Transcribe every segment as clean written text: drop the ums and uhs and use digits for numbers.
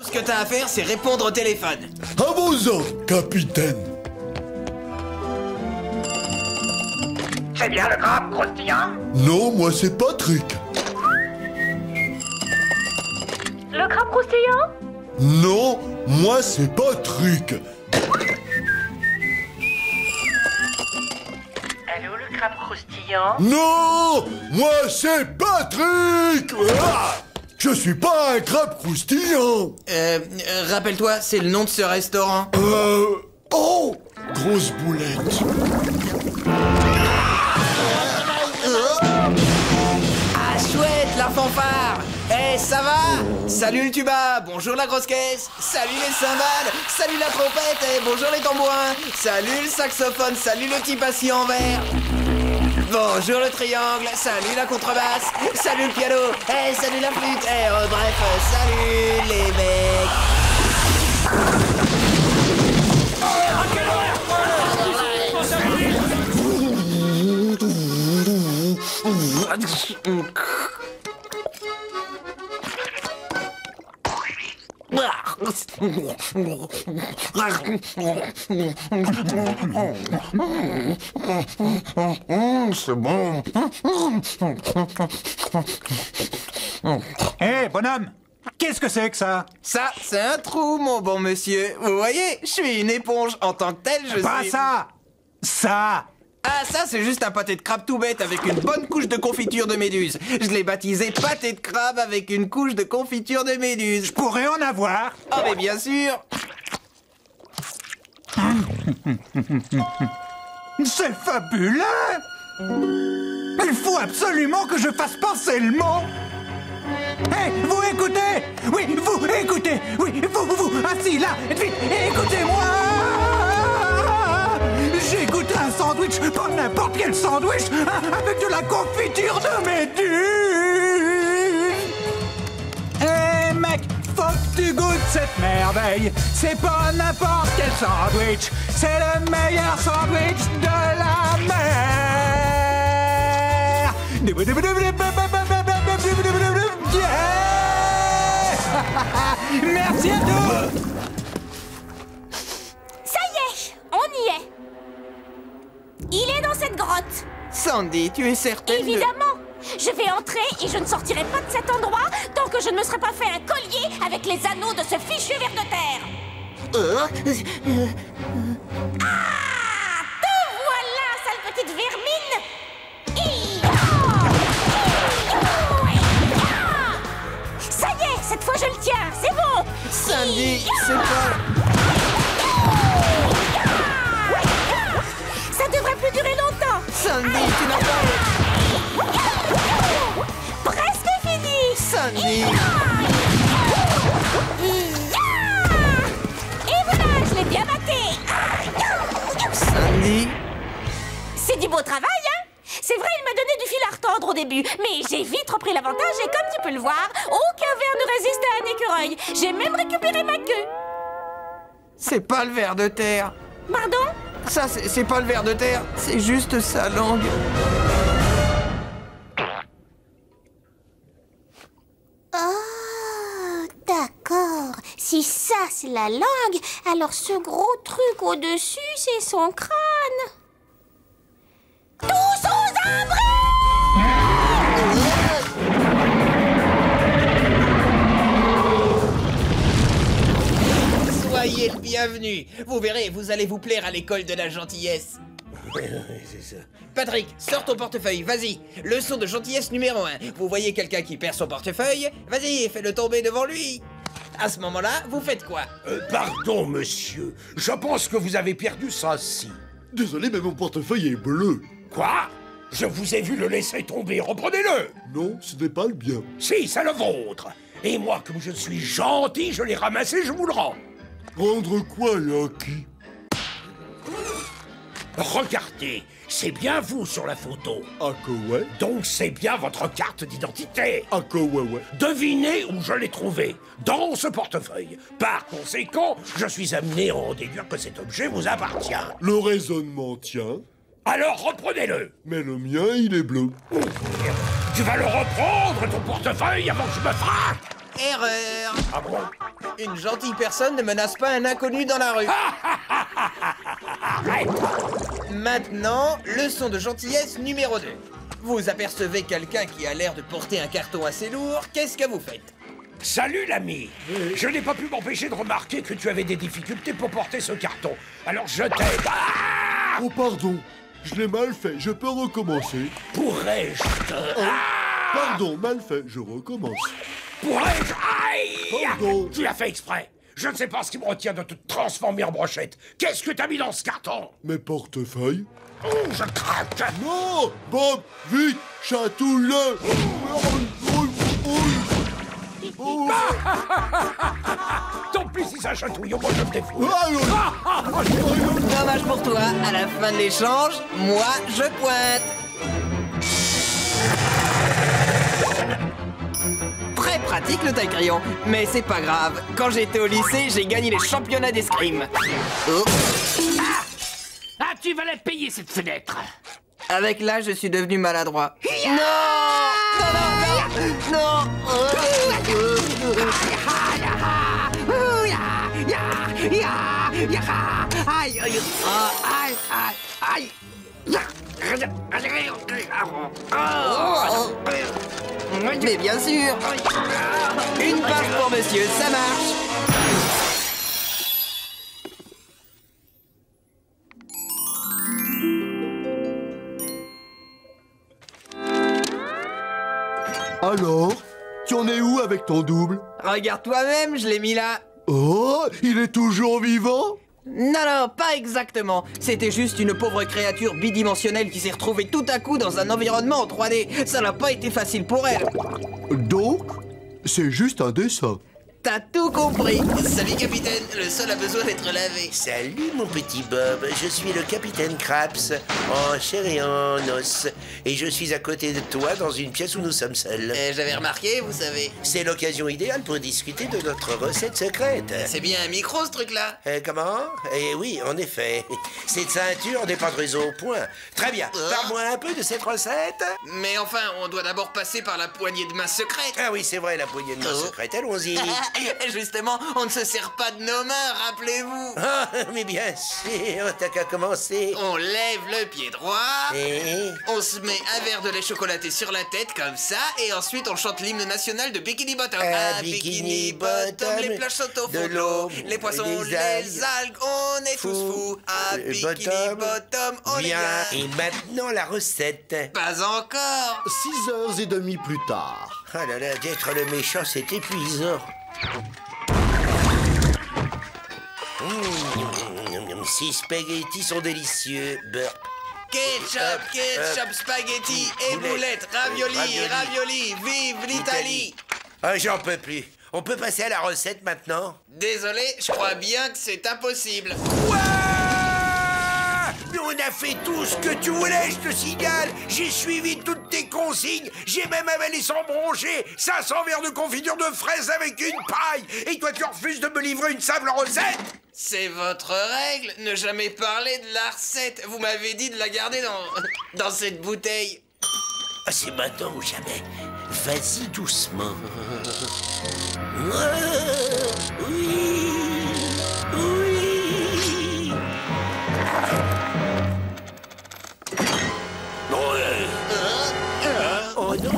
Tout ce que t'as à faire, c'est répondre au téléphone. À vos ordres, capitaine. C'est bien le crabe croustillant? Non, moi c'est Patrick. Le crabe croustillant? Non, moi c'est Patrick. Allô, le crabe croustillant? Non, moi c'est Patrick. Ah, je suis pas un crabe croustillant. Rappelle-toi, c'est le nom de ce restaurant. Oh, grosse boulette. Ah, chouette, la fanfare. Eh, ça va? Salut le tuba, bonjour la grosse caisse, salut les cymbales, salut la trompette, et bonjour les tambourins, salut le saxophone, salut le petit assis en verre, bonjour le triangle, salut la contrebasse, salut le piano, eh, salut la flûte, eh, bref, salut les mecs. Ah, quelle horreur! C'est bon. Hé, bonhomme, qu'est-ce que c'est que ça? Ça, c'est un trou, mon bon monsieur. Vous voyez, je suis une éponge. En tant que telle, je suis... Pas ça! Ça! Ah, ça, c'est juste un pâté de crabe tout bête avec une bonne couche de confiture de méduse. Je l'ai baptisé pâté de crabe avec une couche de confiture de méduse. Je pourrais en avoir? Oh, mais bien sûr. C'est fabuleux. Il faut absolument que je fasse passer le mot. Hé, vous écoutez? Oui, vous écoutez? Oui, vous, assis là, vite, écoutez-moi. J'ai goûté un sandwich, pas n'importe quel sandwich, avec de la confiture de méduse. Hé mec, faut que tu goûtes cette merveille. C'est pas n'importe quel sandwich, c'est le meilleur sandwich de la mer. Yeah. Merci à tous. Ça y est, on y est. Il est dans cette grotte. Sandy, tu es certaine? Évidemment. Je vais entrer et je ne sortirai pas de cet endroit tant que je ne me serai pas fait un collier avec les anneaux de ce fichu ver de terre. Ah! Te voilà, sale petite vermine. Ça y est, cette fois je le tiens, c'est bon. Sandy, c'est pas... Ça devrait plus durer longtemps. Sandy, tu n'as pas... Presque fini. Sandy. Et voilà, je l'ai bien batté. Sandy. C'est du beau travail, hein? C'est vrai, il m'a donné du fil à retordre au début, mais j'ai vite repris l'avantage et comme tu peux le voir, aucun ver ne résiste à un écureuil. J'ai même récupéré ma queue. C'est pas le ver de terre. Pardon? Ça, c'est pas le ver de terre, c'est juste sa langue. Oh, d'accord. Si ça, c'est la langue, alors ce gros truc au-dessus, c'est son crâne. Tous aux abris! Soyez le bienvenu. Vous verrez, vous allez vous plaire à l'école de la gentillesse. C'est ça. Patrick, sors ton portefeuille, vas-y. Leçon de gentillesse numéro 1. Vous voyez quelqu'un qui perd son portefeuille? Vas-y, fais-le tomber devant lui. À ce moment-là, vous faites quoi? Pardon, monsieur. Je pense que vous avez perdu ça, si. Désolé, mais mon portefeuille est bleu. Quoi? Je vous ai vu le laisser tomber, reprenez-le. Non, ce n'est pas le bien. Si, c'est le vôtre. Et moi, comme je suis gentil, je l'ai ramassé, je vous le rends. Rendre quoi, Lucky? Regardez, c'est bien vous sur la photo. Ah que ouais? Donc c'est bien votre carte d'identité. Ah que ouais, ouais. Devinez où je l'ai trouvée. Dans ce portefeuille. Par conséquent, je suis amené à en déduire que cet objet vous appartient. Le raisonnement tient. Alors reprenez-le. Mais le mien, il est bleu. Tu vas le reprendre, ton portefeuille, avant que je me frappe. Erreur. Ah bon? Une gentille personne ne menace pas un inconnu dans la rue. Maintenant, leçon de gentillesse numéro 2. Vous apercevez quelqu'un qui a l'air de porter un carton assez lourd, qu'est-ce que vous faites? Salut l'ami, je n'ai pas pu m'empêcher de remarquer que tu avais des difficultés pour porter ce carton. Alors je t'aide. Ah! Oh pardon, je l'ai mal fait, je peux recommencer. Pourrais-je te... Oh, pardon, mal fait, je recommence. Pourrais-je... Aïe! Pardon. Tu l'as fait exprès. Je ne sais pas ce qui me retient de te transformer en brochette. Qu'est-ce que t'as mis dans ce carton? Mes portefeuilles. Oh, je craque. Non, Bob, vite, chatouille-le. Oh. Tant pis si ça chatouille, moi je me défouille. Dommage pour toi, à la fin de l'échange, moi je pointe. Très pratique le taille-crayon, mais c'est pas grave. Quand j'étais au lycée, j'ai gagné les championnats d'escrime. Oh. Ah, tu vas la payer cette fenêtre. Avec l'âge, je suis devenu maladroit. Yeah. Non. Mais bien sûr. Une page pour monsieur, ça marche. Alors, tu en es où avec ton double? Regarde toi-même, je l'ai mis là. Oh, il est toujours vivant? Non, pas exactement. C'était juste une pauvre créature bidimensionnelle qui s'est retrouvée tout à coup dans un environnement en 3D. Ça n'a pas été facile pour elle. Donc, c'est juste un dessin. T'as tout compris. Salut, capitaine. Le sol a besoin d'être lavé. Salut, mon petit Bob. Je suis le capitaine Krabs, en chair et en os. Et je suis à côté de toi dans une pièce où nous sommes seuls. J'avais remarqué, vous savez. C'est l'occasion idéale pour discuter de notre recette secrète. C'est bien un micro, ce truc-là. Comment? Eh oui, en effet. Cette ceinture dépendrait au point. Très bien. Parle-moi un peu de cette recette. Mais enfin, on doit d'abord passer par la poignée de main secrète. Ah oui, c'est vrai, la poignée de main secrète. Allons-y. Justement, on ne se sert pas de nos mains, rappelez-vous. Oh, mais bien sûr, t'as qu'à commencer. On lève le pied droit, on se met un verre de lait chocolaté sur la tête, comme ça, et ensuite on chante l'hymne national de Bikini Bottom. Ah, Bikini Bottom, les plages sont au fond de l'eau, les poissons, les algues, on est tous fous. Ah, Bikini Bottom, on est bien. Et maintenant la recette. Pas encore. 6 heures et demie plus tard. Ah là là, d'être le méchant, c'est épuisant. Ces spaghettis sont délicieux. Beurre. Ketchup, ketchup, spaghettis, éboulettes, ravioli, vive l'Italie. Ah, j'en peux plus. On peut passer à la recette maintenant? Désolé, je crois bien que c'est impossible. Quoi? Mais on a fait tout ce que tu voulais, je te signale. J'ai suivi toutes tes consignes. J'ai même avalé sans broncher 500 verres de confiture de fraises avec une paille. Et toi, tu refuses de me livrer une simple recette? C'est votre règle, ne jamais parler de la recette. Vous m'avez dit de la garder dans cette bouteille. Ah, c'est maintenant ou jamais. Vas-y doucement. Oui. Oh non.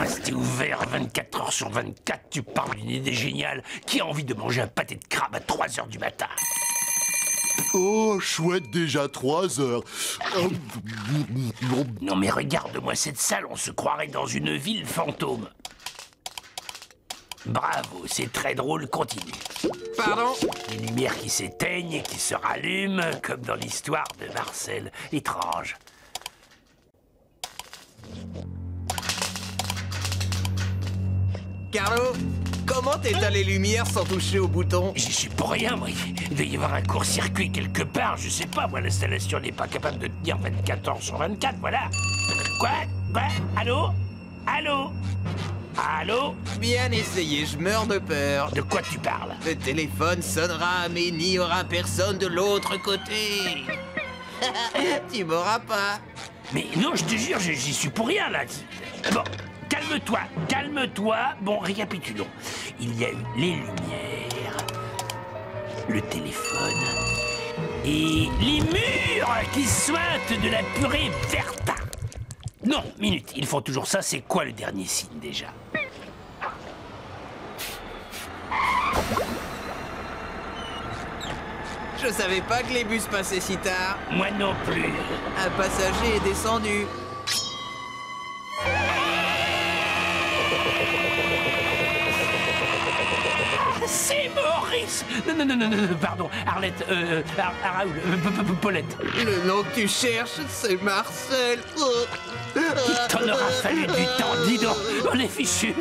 Rester ouvert 24 heures sur 24, tu parles d'une idée géniale. Qui a envie de manger un pâté de crabe à 3 heures du matin? Oh, chouette, déjà 3 heures. Non mais regarde-moi cette salle, on se croirait dans une ville fantôme. Bravo, c'est très drôle, continue. Pardon? Les lumières qui s'éteignent et qui se rallument, comme dans l'histoire de Marcel. Étrange. Carlo, comment t'éteins les lumières sans toucher au bouton? J'y suis pour rien, moi. Il doit y avoir un court-circuit quelque part, je sais pas, moi, l'installation n'est pas capable de tenir 24 heures sur 24, voilà. Quoi? Allô? Bien essayé, je meurs de peur. De quoi tu parles? Le téléphone sonnera, mais il n'y aura personne de l'autre côté. Tu m'auras pas. Mais non, je te jure, j'y suis pour rien, là. Bon, calme-toi, calme-toi. Bon, récapitulons. Il y a eu les lumières, le téléphone et les murs qui suintent de la purée verte. Non, minute, ils font toujours ça. C'est quoi le dernier signe déjà? Je savais pas que les bus passaient si tard. Moi non plus. Un passager est descendu. C'est Maurice. Non, non, non, non, pardon. Arlette, Raoul, Paulette. Le nom que tu cherches, c'est Marcel. Il t'en aura fallu du temps, dis donc. On est fichu.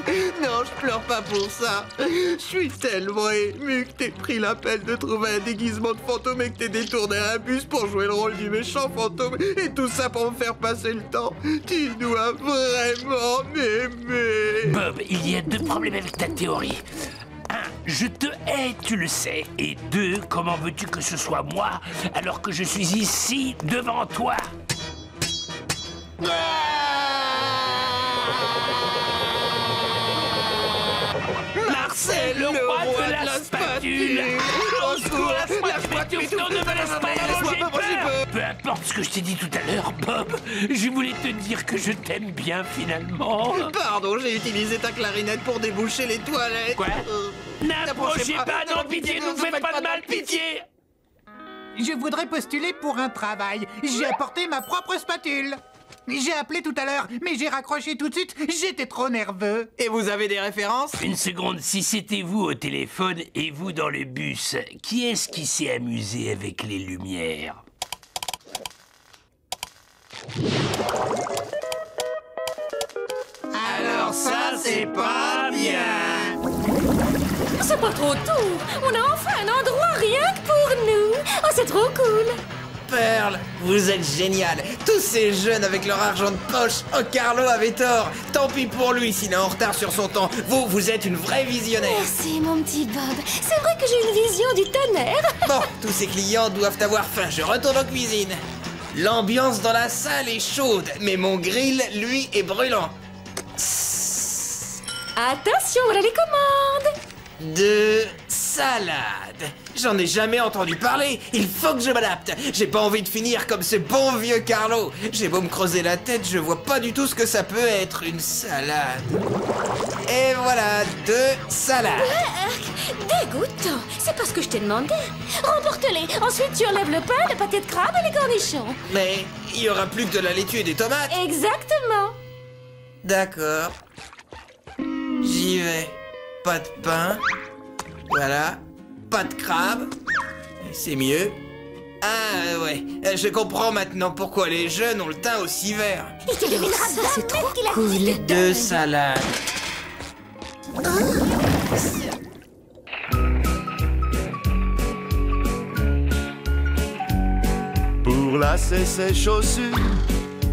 Non, je pleure pas pour ça. Je suis tellement ému que t'aies pris la peine de trouver un déguisement de fantôme et que t'aies détourné un bus pour jouer le rôle du méchant fantôme. Et tout ça pour me faire passer le temps. Tu dois vraiment m'aimer. Bob, il y a deux problèmes avec ta théorie. Un, je te hais, tu le sais. Et deux, comment veux-tu que ce soit moi alors que je suis ici devant toi? Marcel, le roi de la spatule. Au secours, lâche-moi, tu me tournes, ne me laisse pas, j'ai peur. Peu importe ce que je t'ai dit tout à l'heure, Bob, je voulais te dire que je t'aime bien, finalement. Pardon, j'ai utilisé ta clarinette pour déboucher les toilettes. Quoi? N'approchez pas, non, pitié, ne vous faites pas de mal, pitié. Je voudrais postuler pour un travail. J'ai apporté ma propre spatule. J'ai appelé tout à l'heure, mais j'ai raccroché tout de suite, j'étais trop nerveux. Et vous avez des références? Une seconde, si c'était vous au téléphone et vous dans le bus, qui est-ce qui s'est amusé avec les lumières? Alors ça, c'est pas bien. C'est pas trop tôt, on a enfin un endroit rien que pour nous. Oh, c'est trop cool. Pearl, vous êtes génial. Tous ces jeunes avec leur argent de poche. Oh, Carlo avait tort. Tant pis pour lui s'il est en retard sur son temps. Vous êtes une vraie visionnaire. Merci, mon petit Bob. C'est vrai que j'ai une vision du tonnerre. Bon, tous ces clients doivent avoir faim. Je retourne en cuisine. L'ambiance dans la salle est chaude, mais mon grill, lui, est brûlant. Attention, voilà les commandes. De salade. J'en ai jamais entendu parler. Il faut que je m'adapte. J'ai pas envie de finir comme ce bon vieux Carlo. J'ai beau me creuser la tête, je vois pas du tout ce que ça peut être une salade. Et voilà, deux salades. Dégoûtant. C'est pas ce que je t'ai demandé. Remporte-les. Ensuite, tu enlèves le pain, le pâté de crabe et les cornichons. Mais il y aura plus que de la laitue et des tomates. Exactement. D'accord. J'y vais. Pas de pain, voilà, pas de crabe, c'est mieux. Ah ouais, je comprends maintenant pourquoi les jeunes ont le teint aussi vert. C'est trop cool. Deux salades. Oh. Pour lasser ses chaussures,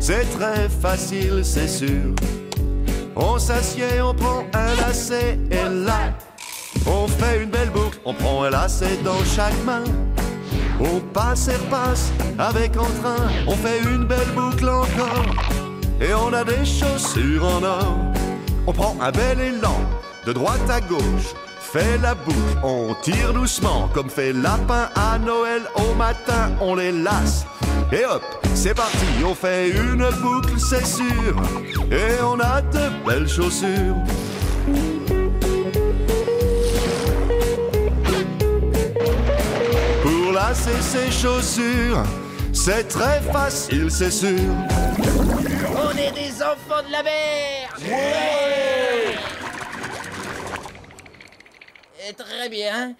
c'est très facile, c'est sûr. On s'assied, on prend un lacet et là on fait une belle boucle, on prend un lacet dans chaque main. On passe et repasse avec entrain, on fait une belle boucle encore. Et on a des chaussures en or. On prend un bel élan, de droite à gauche, fait la boucle, on tire doucement. Comme fait Lapin à Noël au matin, on les lasse. Et hop, c'est parti, on fait une boucle, c'est sûr. Et on a de belles chaussures. Pour lasser ses chaussures, c'est très facile, c'est sûr. On est des enfants de la mer. Ouais. Et très bien,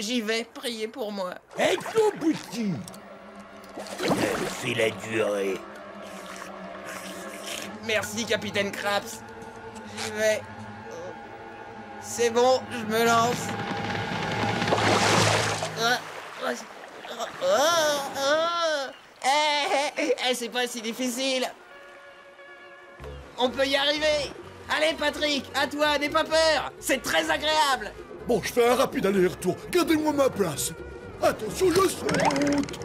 j'y vais, prier pour moi. Et tout petit. C'est la durée. Merci, Capitaine Krabs. J'y vais. C'est bon, je me lance. C'est pas si difficile. On peut y arriver. Allez, Patrick, à toi, n'aie pas peur. C'est très agréable. Bon, je fais un rapide aller-retour. Gardez-moi ma place. Attention, je saute.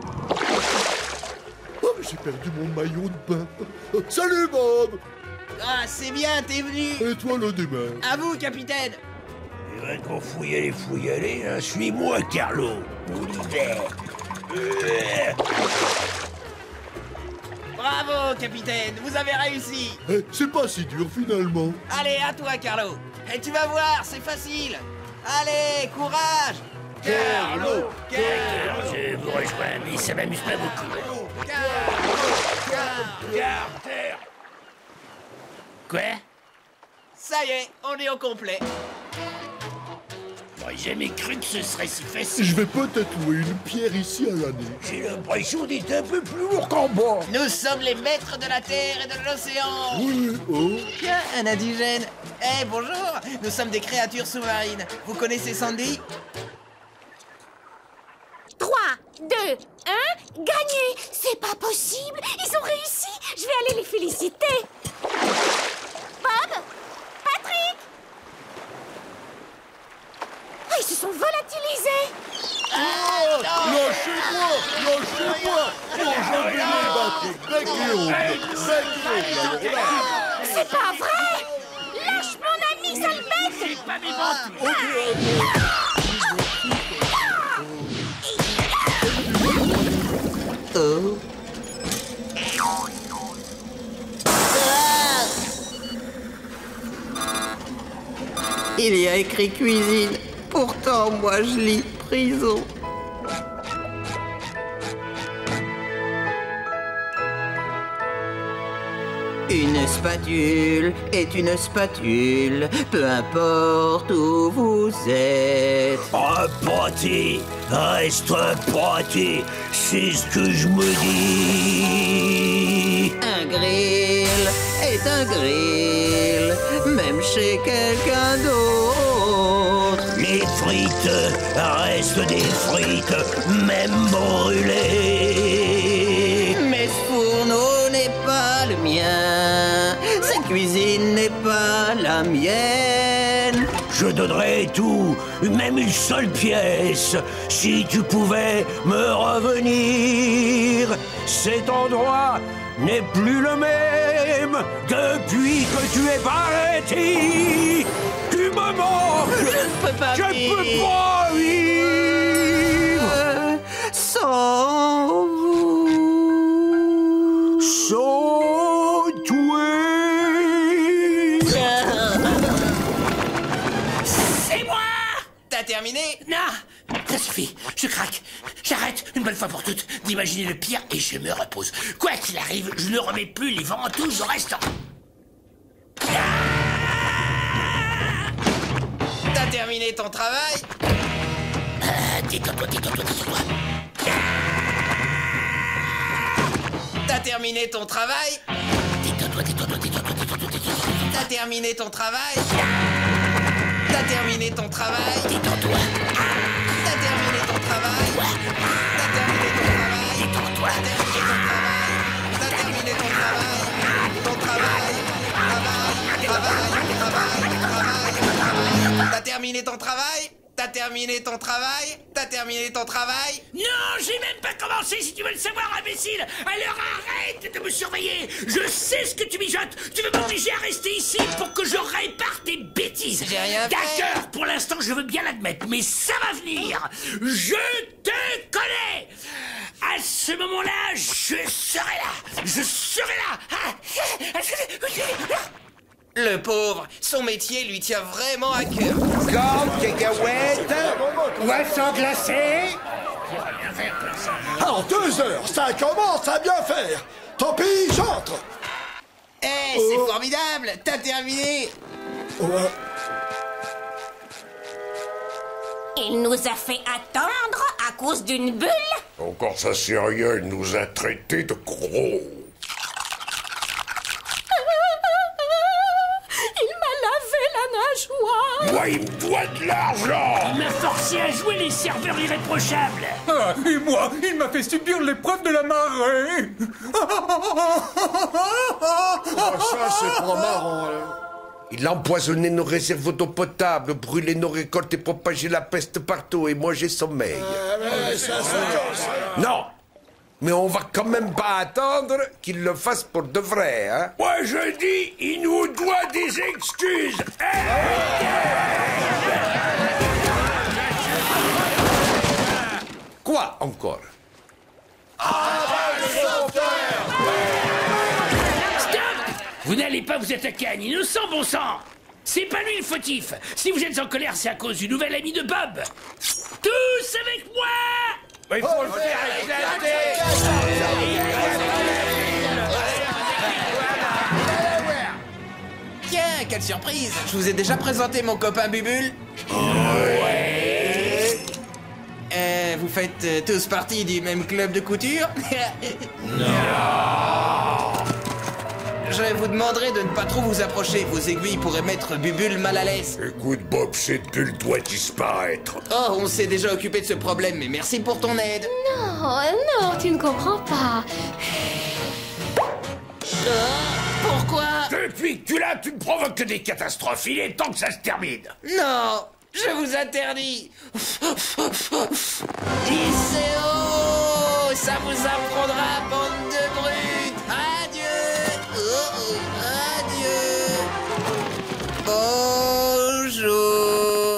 Oh, j'ai perdu mon maillot de bain. Salut, Bob. Ah, c'est bien, t'es venu. Et toi, le débat. À vous, capitaine. J'irai qu'on fouillez-les, hein. Suis-moi, Carlo. Bravo, capitaine, vous avez réussi. Eh, c'est pas si dur, finalement. Allez, à toi, Carlo. Et tu vas voir, c'est facile. Allez, courage. Carlo, Carlo. Je vous rejoins, mais ça m'amuse pas beaucoup. Carter. Quoi? Ça y est, on est au complet. J'aurais jamais cru que ce serait si facile. Je vais peut-être louer une pierre ici à l'année. J'ai l'impression d'être un peu plus lourd qu'en bas. Nous sommes les maîtres de la terre et de l'océan. Oui, oh. Tiens, un indigène. Eh, bonjour. Nous sommes des créatures sous-marines. Vous connaissez Sandy? 3, 2, 1, gagné. C'est pas possible. Ils ont réussi. Je vais aller les féliciter. Bob? Patrick? Oh, ils se sont volatilisés! Oh, lâchez-moi! Lâchez-moi! Bon, je vais les battre! C'est pas vrai! Lâche mon ami, sale bête! C'est pas mes bandes! Oh! Il y a écrit cuisine. Pourtant, moi, je lis prison. Une spatule est une spatule, peu importe où vous êtes. Un pâté reste un pâté, c'est ce que je me dis. Un grill est un grill, même chez quelqu'un d'autre. Les frites restent des frites, même brûlées. Mais ce fourneau n'est pas le mien, cette cuisine n'est pas la mienne. Je donnerais tout, même une seule pièce, si tu pouvais me revenir. Cet endroit n'est plus le même depuis que tu es parti. Tu me manques. Je ne peux pas vivre. Je ne peux pas vivre sans vous. Sans toi. C'est moi. T'as terminé? Non. Ça suffit. Je craque. J'arrête une bonne fois pour toutes d'imaginer le pire et je me repose. Quoi qu'il arrive, je ne remets plus les ventouses au restaurant. T'as terminé ton travail? Détends-toi. T'as terminé ton travail? Détends-toi. T'as terminé ton travail? T'as terminé ton travail? Détends-toi. T'as terminé ton travail? T'as terminé ton travail? Détends-toi. T'as terminé ton travail? Ton travail? Travail. T'as terminé ton travail? T'as terminé ton travail? T'as terminé ton travail? Non, j'ai même pas commencé si tu veux le savoir, imbécile! Alors arrête de me surveiller! Je sais ce que tu mijotes! Tu veux m'obliger à rester ici pour que je répare tes bêtises! J'ai rien fait! D'accord, pour l'instant, je veux bien l'admettre, mais ça va venir! Je te connais! À ce moment-là, je serai là! Je serai là! Le pauvre, son métier lui tient vraiment à cœur. Corne, cacahuètes, poisson glacé. En 2 heures, ça commence à bien faire. Tant pis, j'entre. Eh, hey, oh. C'est formidable, t'as terminé. Oh. Il nous a fait attendre à cause d'une bulle. Encore ça sérieux, il nous a traités de gros. Moi, il me doit de l'argent! Il m'a forcé à jouer les serveurs irréprochables! Ah, et moi, il m'a fait subir l'épreuve de la marée! Oh, ça, c'est pas marrant, hein. Il a empoisonné nos réserves d'eau potable, brûlé nos récoltes et propagé la peste partout, et moi, j'ai sommeil. Non! Mais on va quand même pas attendre qu'il le fasse pour de vrai, hein. Moi je dis, il nous doit des excuses. Quoi encore? Stop! Vous n'allez pas vous attaquer à un innocent, bon sang! C'est pas lui le fautif! Si vous êtes en colère, c'est à cause du nouvel ami de Bob! Tous avec moi! Il faut le faire éclater! Tiens, quelle surprise! Je vous ai déjà présenté mon copain Bubule. Ouais. Vous faites tous partie du même club de couture? Non. Je vous demanderai de ne pas trop vous approcher. Vos aiguilles pourraient mettre Bubule mal à l'aise. Écoute, Bob, cette bulle doit disparaître. Oh, on s'est déjà occupé de ce problème, mais merci pour ton aide. Non, non, tu ne comprends pas. Pourquoi? Depuis que tu l'as, tu ne provoques que des catastrophes. Il est temps que ça se termine. Non, je vous interdis. Iséo, ça vous apprendra, bande de brutes. Adieu. Bonjour.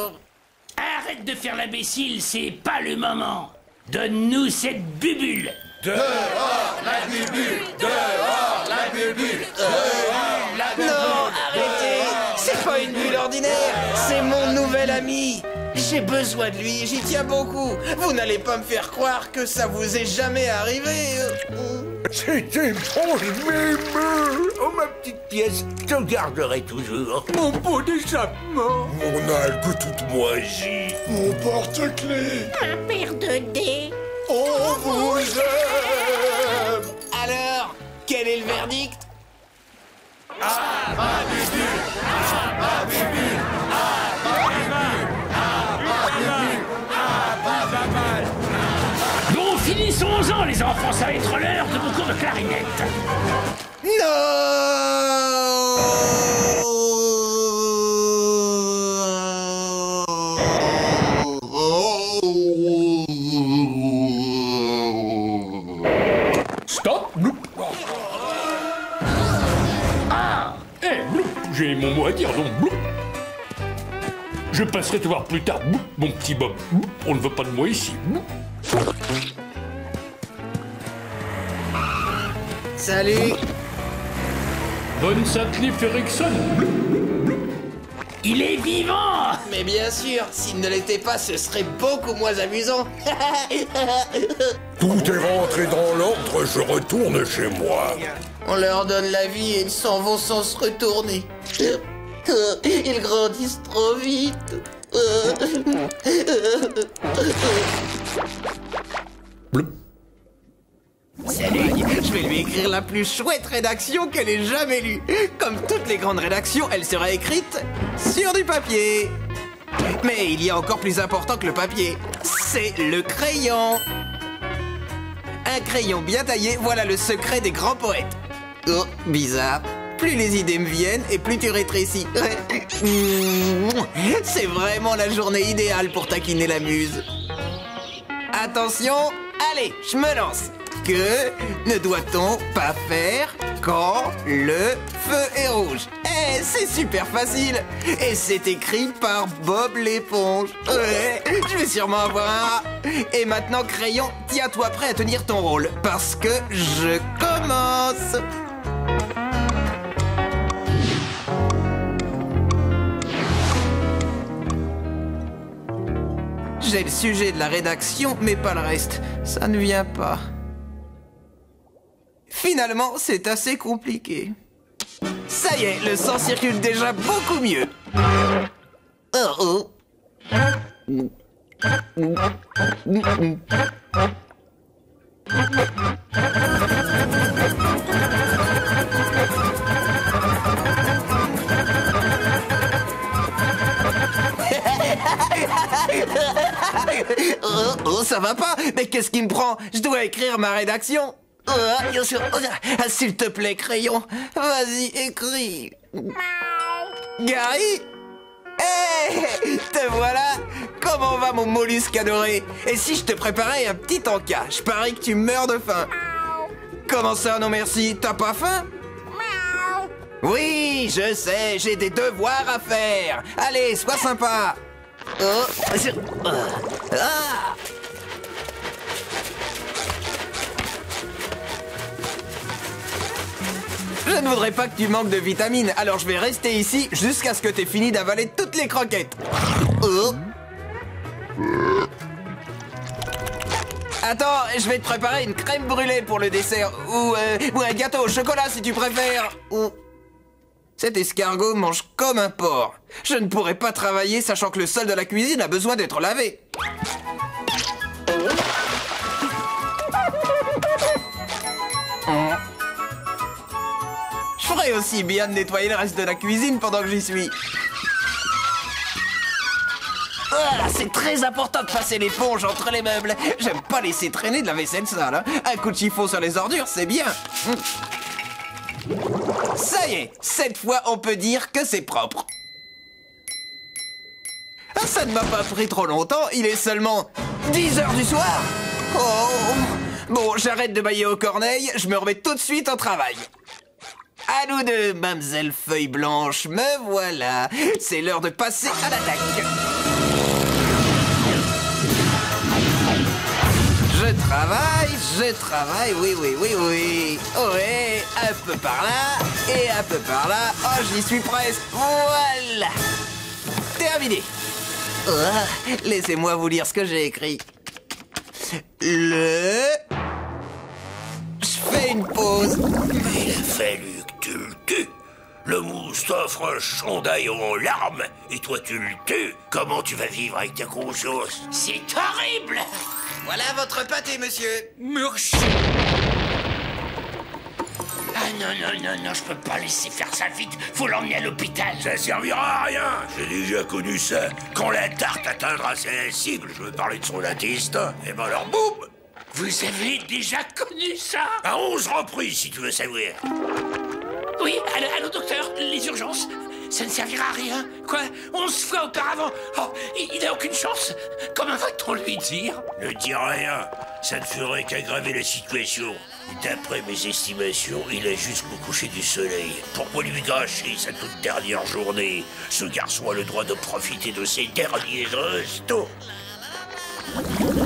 Arrête de faire l'imbécile, c'est pas le moment. Donne-nous cette bubule. Dehors la bubule. Dehors la bubule. Dehors la bubule. Non, arrêtez. C'est pas une bulle ordinaire. C'est mon nouvel ami. J'ai besoin de lui, j'y tiens beaucoup. Vous n'allez pas me faire croire que ça vous est jamais arrivé. C'est étrange, mais... Oh, ma petite pièce, je te garderai toujours. Mon pot d'échappement. Mon algue toute moisie. Mon porte-clés. Ma paire de dés. On vous aime. Alors, quel est le verdict? Ah, ma bébé. Ah, ma bébé. Ah, ma bébé. Finissons-en, les enfants, ça va être l'heure de mon cours de clarinette. Non. Stop. Ah, j'ai mon mot à dire, donc bloup. Je passerai te voir plus tard, bloup, mon petit Bob. Bloup. On ne veut pas de moi ici. Bloup. Salut. Bonne Saint-Cliff Erickson. Il est vivant. Mais bien sûr, s'il ne l'était pas, ce serait beaucoup moins amusant. Tout est rentré dans l'ordre, je retourne chez moi. On leur donne la vie et ils s'en vont sans se retourner. Ils grandissent trop vite. Salut, je vais lui écrire la plus chouette rédaction qu'elle ait jamais lue. Comme toutes les grandes rédactions, elle sera écrite sur du papier. Mais il y a encore plus important que le papier, c'est le crayon. Un crayon bien taillé, voilà le secret des grands poètes. Oh, bizarre. Plus les idées me viennent et plus tu rétrécis. C'est vraiment la journée idéale pour taquiner la muse. Attention, allez, je me lance. Que ne doit-on pas faire quand le feu est rouge? Eh, c'est super facile. Et c'est écrit par Bob l'éponge. Ouais, je vais sûrement avoir un A. Et maintenant, crayon, tiens-toi prêt à tenir ton rôle. Parce que je commence. J'ai le sujet de la rédaction, mais pas le reste. Ça ne vient pas. Finalement, c'est assez compliqué. Ça y est, le sang circule déjà beaucoup mieux. Oh oh. Oh, oh, ça va pas? Mais qu'est-ce qui me prend? Je dois écrire ma rédaction. Oh, bien sûr. Oh, s'il te plaît, crayon. Vas-y, écris. Gary? Hé, hey, te voilà. Comment va mon mollusque adoré? Et si je te préparais un petit encas? Je parie que tu meurs de faim. Comment ça, non merci? T'as pas faim? Oui, je sais, j'ai des devoirs à faire. Allez, sois sympa. Oh, ah. Je ne voudrais pas que tu manques de vitamines, alors je vais rester ici jusqu'à ce que tu aies fini d'avaler toutes les croquettes. Oh. Attends, je vais te préparer une crème brûlée pour le dessert, ou un gâteau au chocolat si tu préfères. Ou... Cet escargot mange comme un porc. Je ne pourrais pas travailler sachant que le sol de la cuisine a besoin d'être lavé. Je ferais aussi bien de nettoyer le reste de la cuisine pendant que j'y suis. Ah, c'est très important de passer l'éponge entre les meubles. J'aime pas laisser traîner de la vaisselle sale, hein. Un coup de chiffon sur les ordures, c'est bien. Ça y est, cette fois on peut dire que c'est propre. Ah, ça ne m'a pas pris trop longtemps, il est seulement 10 h du soir. Oh. Bon, j'arrête de bailler aux corneilles, je me remets tout de suite au travail. À nous deux, mademoiselle Feuille Blanche, me voilà. C'est l'heure de passer à l'attaque. Je travaille, oui. Ouais, un peu par là, et un peu par là. Oh, j'y suis presque, voilà. Terminé. Oh, laissez-moi vous lire ce que j'ai écrit. Je fais une pause. Il a fallu que tu le tues. Le mousse t'offre un chandail en larmes, et toi tu le tues. Comment tu vas vivre avec ta conscience? C'est horrible. Voilà votre pâté, monsieur. Murch. Ah non, je peux pas laisser faire ça vite. Faut l'emmener à l'hôpital. Ça servira à rien. J'ai déjà connu ça. Quand la tarte atteindra ses cibles, je veux parler de son intestin. Et ben alors, boum. Vous avez déjà connu ça? À 11 reprises, si tu veux savoir. Oui, allô, docteur, les urgences. Ça ne servira à rien. Quoi? 11 fois auparavant. Oh, il n'a aucune chance. Comment va-t-on lui dire? Ne dis rien. Ça ne ferait qu'aggraver la situation. D'après mes estimations, il est jusqu'au coucher du soleil. Pourquoi lui gâcher sa toute dernière journée? Ce garçon a le droit de profiter de ses derniers restos.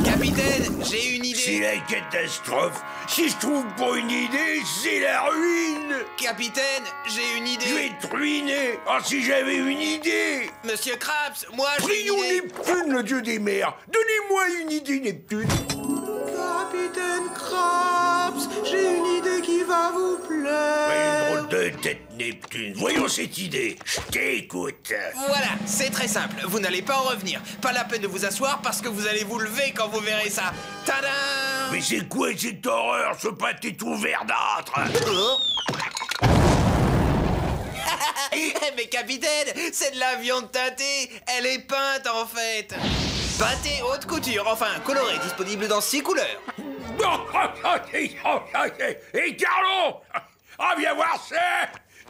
Capitaine, j'ai une idée. C'est la catastrophe. Si je trouve pas une idée, c'est la ruine. Capitaine, j'ai une idée. Je vais être ruiné. Oh, si j'avais une idée. Monsieur Krabs, moi j'ai une idée. Prions Neptune, le dieu des mers. Donnez-moi une idée, Neptune. Capitaine Krabs, j'ai une idée qui va vous plaire. Une drôle de tête, Neptune. Voyons cette idée. Je t'écoute. Voilà, c'est très simple. Vous n'allez pas en revenir. Pas la peine de vous asseoir parce que vous allez vous lever quand vous verrez ça. Tadam! Mais c'est quoi cette horreur? Ce pâté tout verdâtre. Oh. Mais capitaine, c'est de la viande teintée. Elle est peinte en fait. Pâté haute couture, enfin coloré, disponible dans 6 couleurs. Et Carlon, ah, viens voir ça.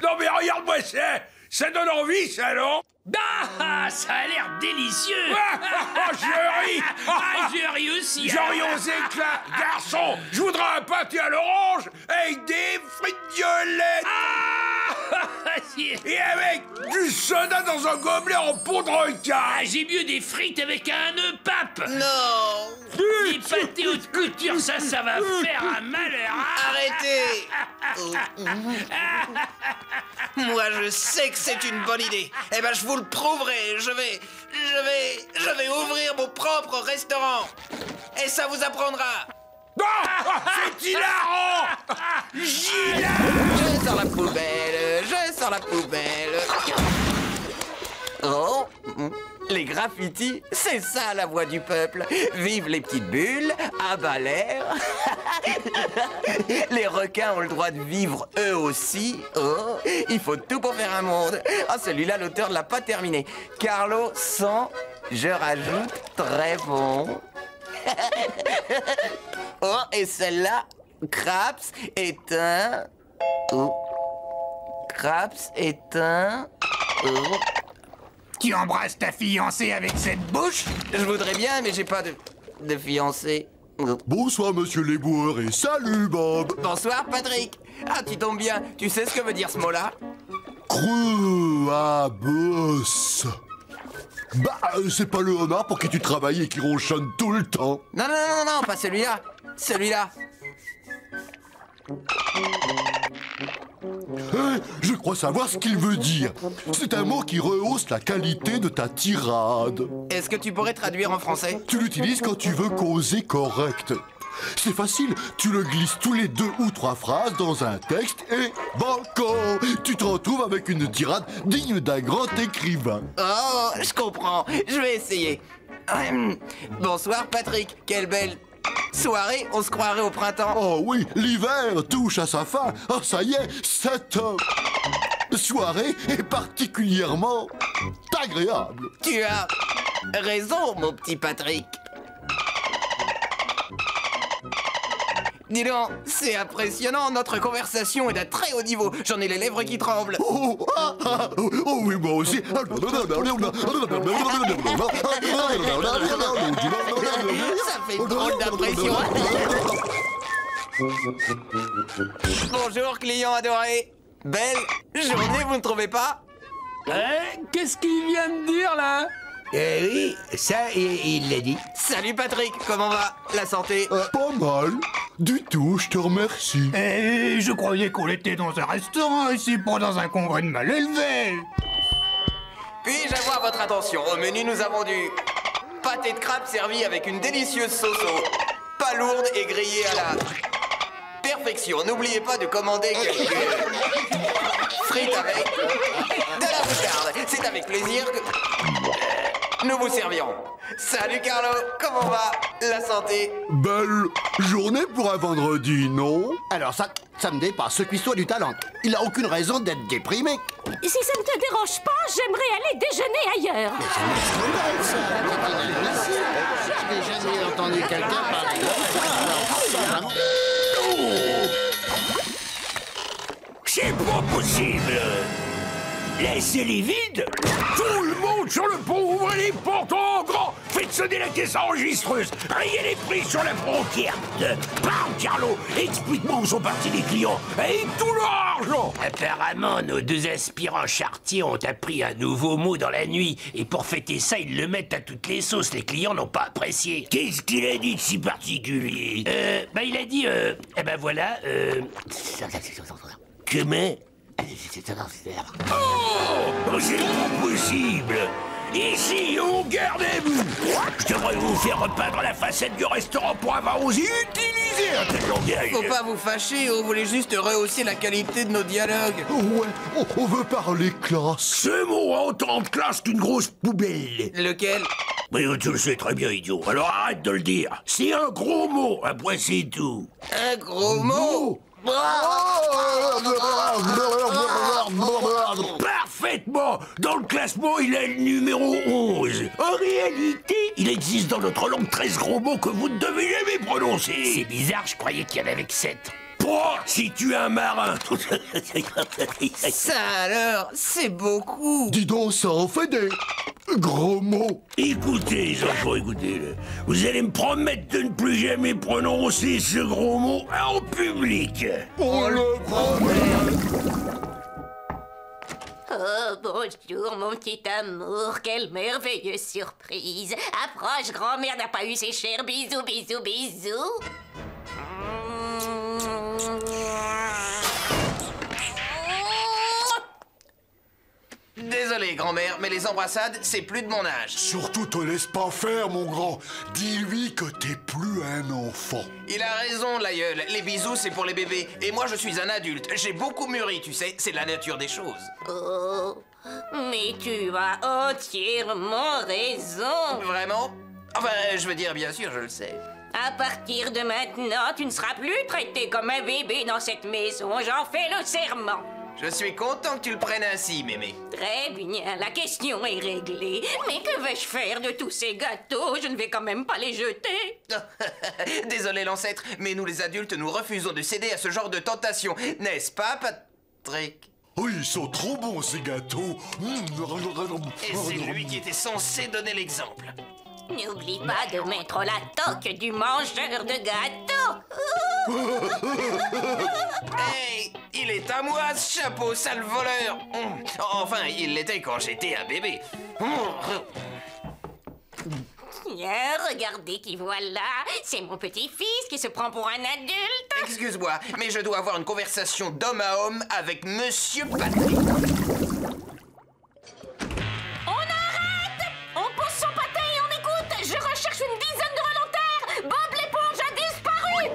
Non mais regarde-moi ça. Ça donne envie, ça, non? Bah, ça a l'air délicieux. Je ris. Ah, je ris aussi. Je ris aux éclats. Garçon, je voudrais un pâté à l'orange avec des frites violettes. Et avec du soda dans un gobelet en poudre de cas. Ah, j'ai mieux des frites avec un nœud pape. Non. Des pâtés haute couture, ça va faire un malheur. Arrêtez. Moi, je sais que c'est une bonne idée. Eh ben, je vous le prouverai. Je vais ouvrir mon propre restaurant. Et ça vous apprendra. Non, c'est hilarant. Je sors la poubelle, je sors la poubelle. Oh, les graffitis, c'est ça la voix du peuple. Vive les petites bulles, à bas l'air. Les requins ont le droit de vivre eux aussi. Oh, il faut tout pour faire un monde. Ah, celui-là, l'auteur ne l'a pas terminé. Carlo, 100, je rajoute, très bon. Oh, et celle-là, Krabs est un... Oh. Krabs est un... Oh. Tu embrasses ta fiancée avec cette bouche? Je voudrais bien, mais j'ai pas de fiancée. Bonsoir, monsieur les boueurs, et salut, Bob. Bonsoir, Patrick. Ah, tu tombes bien. Tu sais ce que veut dire ce mot-là? Creux à bosse. Bah, c'est pas le homard pour qui tu travailles et qui ronchonne tout le temps. Non, non, non, non, pas celui-là. Celui-là. Je crois savoir ce qu'il veut dire. C'est un mot qui rehausse la qualité de ta tirade. Est-ce que tu pourrais traduire en français? Tu l'utilises quand tu veux causer correct. C'est facile, tu le glisses tous les 2 ou 3 phrases dans un texte et banco, tu te retrouves avec une tirade digne d'un grand écrivain. Oh, je comprends, je vais essayer. Bonsoir Patrick, quelle belle... soirée, on se croirait au printemps. Oh oui, l'hiver touche à sa fin. Oh ça y est, cette soirée est particulièrement agréable. Tu as raison, mon petit Patrick. Dis donc, c'est impressionnant, notre conversation est d'un très haut niveau. J'en ai les lèvres qui tremblent. Oh, ah, ah, oh oui, moi aussi. Ça fait une drôle d'impression. Bonjour, client adoré. Belle journée, vous ne trouvez pas? Qu'est-ce qu'il vient de dire, là? Oui, ça, il l'a dit. Salut, Patrick. Comment va la santé? Pas mal. Du tout, je te remercie. Je croyais qu'on était dans un restaurant ici, pas dans un congrès de mal élevé. Puis-je avoir votre attention? Au menu, nous avons du pâté de crabe servi avec une délicieuse sauce aux palourdes et grillée à la perfection. N'oubliez pas de commander quelques frites avec de la moutarde. C'est avec plaisir que nous vous servirons. Salut Carlo, comment va la santé? Belle journée pour un vendredi, non? Alors ça me dépasse, ce cuistot a du talent. Il n'a aucune raison d'être déprimé. Et si ça ne te dérange pas, j'aimerais aller déjeuner ailleurs. Mais ça m'étonne, ça. J'ai jamais entendu quelqu'un parler comme ça. C'est pas possible. Laissez-les vides. Tout le monde sur le pont, ouvrez les portes en grand. Faites sonner la caisse enregistreuse. Rayez les prix sur la frontière. Parle, Carlo. Explique-moi où sont partis les clients. Et tout leur argent. Apparemment, nos 2 aspirants chartiers ont appris un nouveau mot dans la nuit. Et pour fêter ça, ils le mettent à toutes les sauces. Les clients n'ont pas apprécié. Qu'est-ce qu'il a dit de si particulier? Bah, il a dit, eh ben voilà, Comment? Oh, c'est pas possible. Ici, on garde les buts. Je devrais vous faire repeindre la facette du restaurant pour avoir osé utiliser un tel langage. Faut pas vous fâcher, on voulait juste rehausser la qualité de nos dialogues. Ouais, on veut parler classe. Ce mot a autant de classe qu'une grosse poubelle. Lequel? Mais tu le sais très bien, idiot. Alors arrête de le dire. C'est un gros mot, après c'est tout. Un gros mot? Parfaitement! Dans le classement, il est le numéro 11. En réalité, il existe dans notre langue 13 gros mots que vous ne devez jamais prononcer. C'est bizarre, je croyais qu'il y en avait que 7. Oh, si tu es un marin. Ça alors, c'est beaucoup. Dis donc, ça en fait des gros mots. Écoutez, les enfants, écoutez. Vous allez me promettre de ne plus jamais prononcer ce gros mot en public. On le promet. Oh, bonjour, mon petit amour. Quelle merveilleuse surprise. Approche, grand-mère n'a pas eu ses chers. Bisous, bisous, bisous. Désolé, grand-mère, mais les embrassades, c'est plus de mon âge. Surtout, te laisse pas faire, mon grand. Dis-lui que t'es plus un enfant. Il a raison, l'aïeul. Les bisous, c'est pour les bébés. Et moi, je suis un adulte. J'ai beaucoup mûri, tu sais. C'est la nature des choses. Oh, mais tu as entièrement raison. Vraiment? Enfin, je veux dire, bien sûr, je le sais. À partir de maintenant, tu ne seras plus traité comme un bébé dans cette maison. J'en fais le serment. Je suis content que tu le prennes ainsi, mémé. Très bien, la question est réglée. Mais que vais-je faire de tous ces gâteaux? Je ne vais quand même pas les jeter. Désolé, l'ancêtre, mais nous, les adultes, nous refusons de céder à ce genre de tentation. N'est-ce pas, Patrick? Oh, ils sont trop bons, ces gâteaux. Et c'est lui qui était censé donner l'exemple. N'oublie pas de mettre la toque du mangeur de gâteaux. Hey, il est à moi, ce chapeau, sale voleur. Enfin, il l'était quand j'étais un bébé. Regardez qui voilà. C'est mon petit-fils qui se prend pour un adulte. Excuse-moi, mais je dois avoir une conversation d'homme à homme avec Monsieur Patrick. On arrête! On pousse son patin et on écoute! Je recherche une dizaine de volontaires! Bob l'éponge a disparu!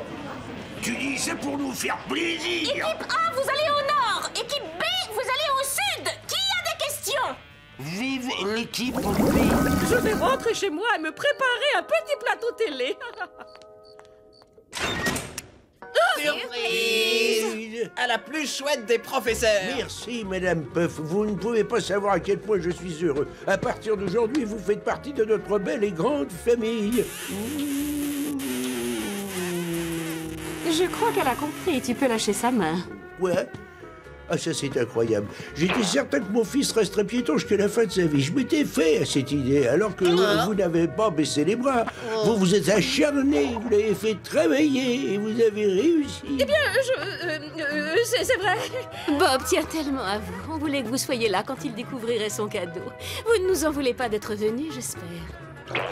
Tu dis c'est pour nous faire plaisir! Équipe A, vous allez au nord! Équipe B, vous allez au sud! Qui a des questions? Vive l'équipe B! Je vais rentrer chez moi et me préparer un petit plateau télé. Surprise! À la plus chouette des professeurs. Merci, Madame Puff. Vous ne pouvez pas savoir à quel point je suis heureux. À partir d'aujourd'hui, vous faites partie de notre belle et grande famille. Je crois qu'elle a compris. Tu peux lâcher sa main. Quoi? Ah, ça, c'est incroyable. J'étais certain que mon fils resterait piéton jusqu'à la fin de sa vie. Je m'étais fait à cette idée, alors que vous n'avez pas baissé les bras. Vous vous êtes acharné, vous l'avez fait travailler et vous avez réussi. Eh bien, c'est vrai. Bob tient tellement à vous. On voulait que vous soyez là quand il découvrirait son cadeau. Vous ne nous en voulez pas d'être venu, j'espère.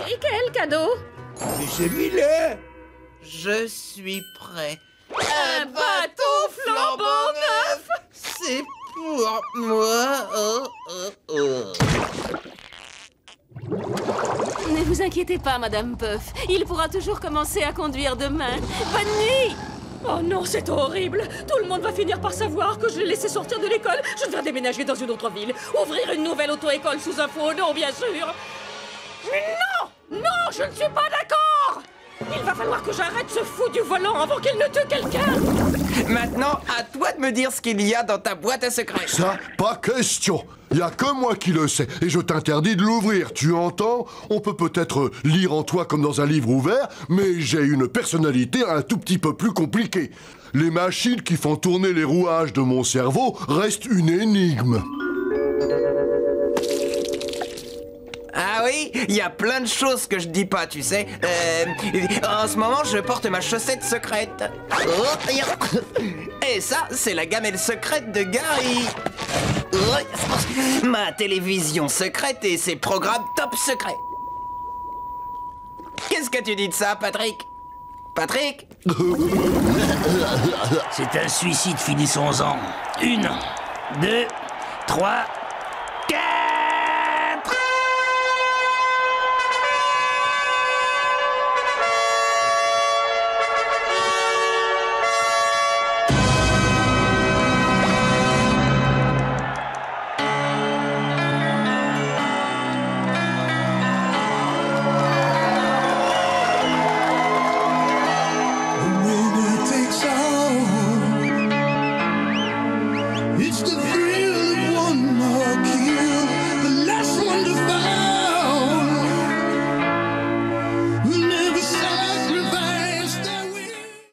Et quel cadeau? Mais c'est Milet. Je suis prêt. Un bateau flambant neuf. C'est pour moi. Ne vous inquiétez pas, Madame Puff. Il pourra toujours commencer à conduire demain. Bonne nuit. Oh non, c'est horrible. Tout le monde va finir par savoir que je l'ai laissé sortir de l'école. Je devrais déménager dans une autre ville. Ouvrir une nouvelle auto-école sous un faux nom, bien sûr. Mais non, non, je ne suis pas d'accord. Il va falloir que j'arrête ce fou du volant avant qu'il ne tue quelqu'un! Maintenant, à toi de me dire ce qu'il y a dans ta boîte à secrets. Ça, pas question. Il n'y a que moi qui le sais. Et je t'interdis de l'ouvrir, tu entends? On peut peut-être lire en toi comme dans un livre ouvert, mais j'ai une personnalité un tout petit peu plus compliquée. Les machines qui font tourner les rouages de mon cerveau restent une énigme. Ah oui, il y a plein de choses que je dis pas, tu sais. En ce moment, je porte ma chaussette secrète. Et ça, c'est la gamelle secrète de Gary. Ma télévision secrète et ses programmes top secrets. Qu'est-ce que tu dis de ça, Patrick? Patrick? C'est un suicide, finissons-en. 1, 2, 3...